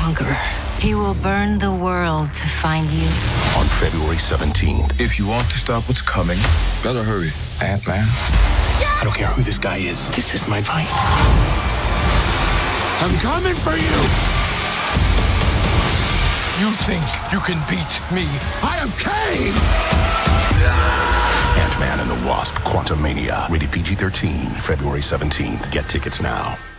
conqueror. He will burn the world to find you. On February 17th. If you want to stop what's coming, better hurry. Ant-Man. Yeah! I don't care who this guy is. This is my fight. I'm coming for you! You think you can beat me? I am Kane! Ant-Man and the Wasp Quantumania. Rated PG-13. February 17th. Get tickets now.